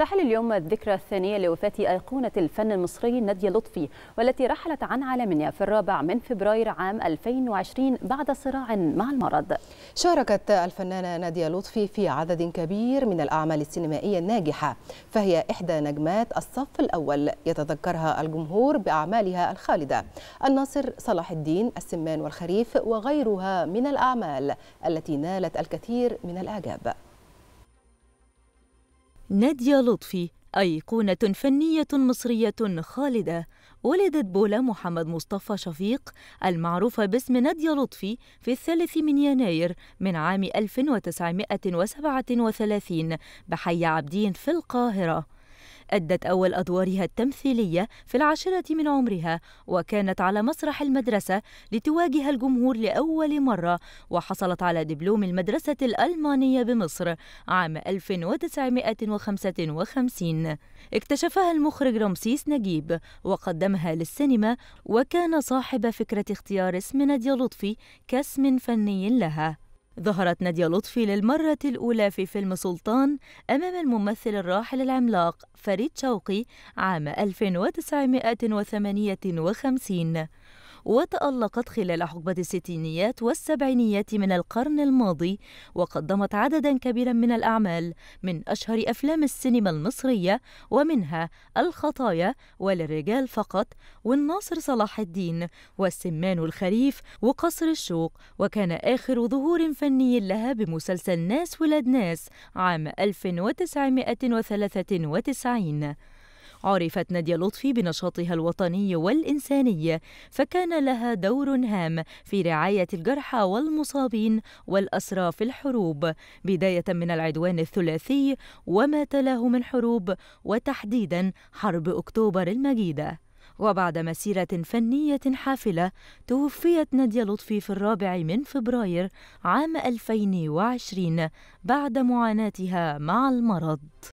تحتفل اليوم الذكرى الثانية لوفاة أيقونة الفن المصري نادية لطفي، والتي رحلت عن عالمنا في 4 فبراير عام 2020 بعد صراع مع المرض. شاركت الفنانة نادية لطفي في عدد كبير من الأعمال السينمائية الناجحة، فهي إحدى نجمات الصف الأول يتذكرها الجمهور بأعمالها الخالدة، الناصر، صلاح الدين، السمان والخريف وغيرها من الأعمال التي نالت الكثير من الإعجاب. نادية لطفي أيقونة فنية مصرية خالدة. ولدت بولا محمد مصطفى شفيق المعروفة باسم نادية لطفي في 3 يناير من عام 1937 بحي عابدين في القاهرة. أدت أول أدوارها التمثيلية في 10 من عمرها، وكانت على مسرح المدرسة لتواجه الجمهور لأول مرة، وحصلت على دبلوم المدرسة الألمانية بمصر عام 1955. اكتشفها المخرج رمسيس نجيب وقدمها للسينما، وكان صاحب فكرة اختيار اسم نادية لطفي كاسم فني لها. ظهرت نادية لطفي للمرة الأولى في فيلم سلطان أمام الممثل الراحل العملاق فريد شوقي عام 1958، وتألقت خلال حقبة الستينيات والسبعينيات من القرن الماضي، وقدمت عددا كبيرا من الأعمال من أشهر أفلام السينما المصرية، ومنها الخطايا وللرجال فقط، والناصر، صلاح الدين، والسمان والخريف، وقصر الشوق. وكان آخر ظهور فني لها بمسلسل ناس ولاد ناس عام 1993. عرفت نادية لطفي بنشاطها الوطني والإنساني، فكان لها دور هام في رعاية الجرحى والمصابين والأسرى في الحروب، بداية من العدوان الثلاثي وما تلاه من حروب، وتحديدا حرب أكتوبر المجيدة. وبعد مسيرة فنية حافلة، توفيت نادية لطفي في 4 فبراير عام 2020 بعد معاناتها مع المرض.